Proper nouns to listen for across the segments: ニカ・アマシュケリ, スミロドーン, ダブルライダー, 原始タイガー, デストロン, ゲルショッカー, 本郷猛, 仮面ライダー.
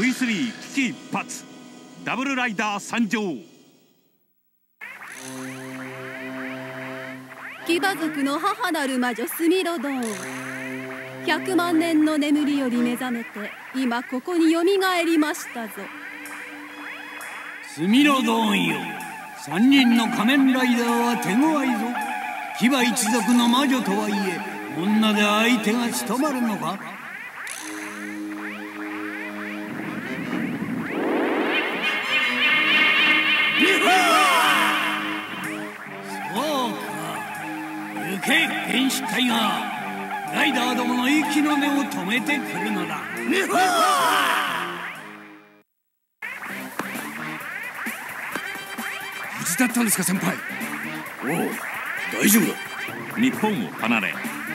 V3 危機一髪ダブルライダー参上。騎馬族の母なる魔女スミロドーン、100万年の眠りより目覚めて今ここによみがえりましたぞ。スミロドーンよ、3人の仮面ライダーは手強いぞ。騎馬一族の魔女とはいえ女で相手が務まるのか。変死体がライダーどもの息の根を止めてくるのだ。無事だったんですか先輩。おう、大丈夫だ。日本を離れ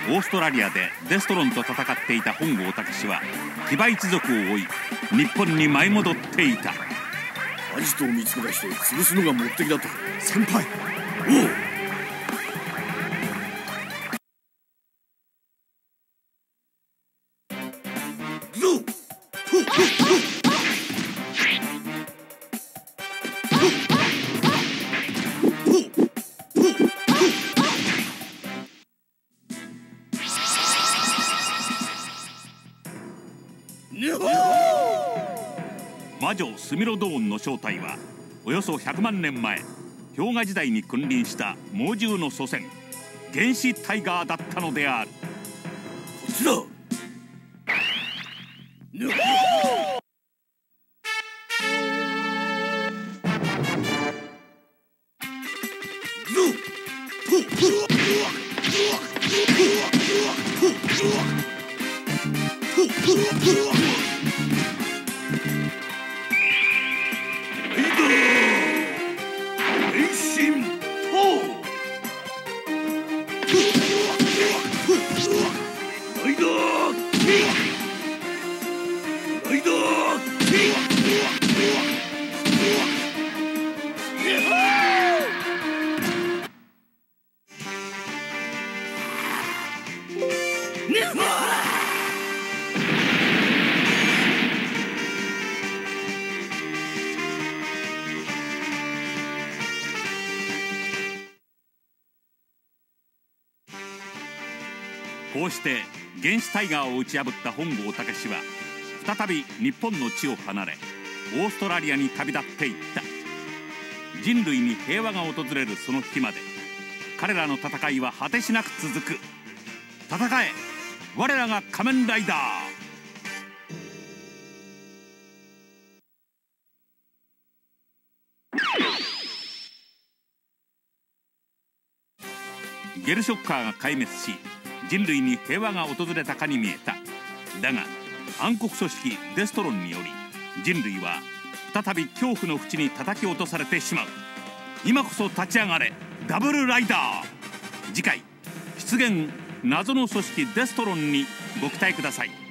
オーストラリアでデストロンと戦っていた本郷猛は騎馬一族を追い日本に舞い戻っていた。アジトを見つけ出して潰すのが目的だと先輩。おう、魔女スミロドーンの正体はおよそ100万年前氷河時代に君臨した猛獣の祖先原始タイガーだったのである。こちらこうして原始タイガーを打ち破った本郷猛は再び日本の地を離れオーストラリアに旅立っていった。人類に平和が訪れるその日まで彼らの戦いは果てしなく続く。戦え、我らが仮面ライダー。ゲルショッカーが壊滅し人類に平和が訪れたかに見えた。だが暗黒組織デストロンにより人類は再び恐怖の淵に叩き落とされてしまう。今こそ立ち上がれダブルライダー。次回出現謎の組織デストロンにご期待ください。